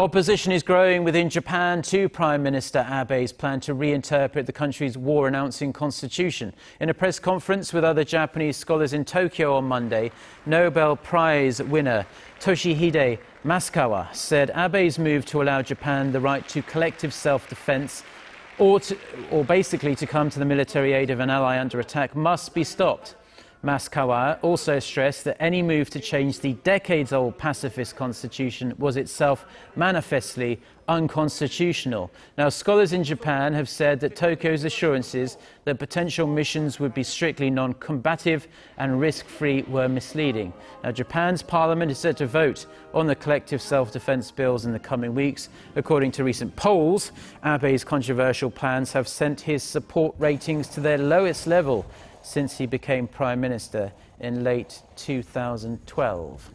Opposition is growing within Japan to Prime Minister Abe's plan to reinterpret the country's war-renouncing constitution. In a press conference with other Japanese scholars in Tokyo on Monday, Nobel Prize winner Toshihide Maskawa said Abe's move to allow Japan the right to collective self-defense or basically to come to the military aid of an ally under attack must be stopped. Maskawa also stressed that any move to change the decades-old pacifist constitution was itself manifestly unconstitutional. Now, scholars in Japan have said that Tokyo's assurances that potential missions would be strictly non-combative and risk-free were misleading. Now, Japan's parliament is set to vote on the collective self-defense bills in the coming weeks. According to recent polls, Abe's controversial plans have sent his support ratings to their lowest level since he became Prime Minister in late 2012.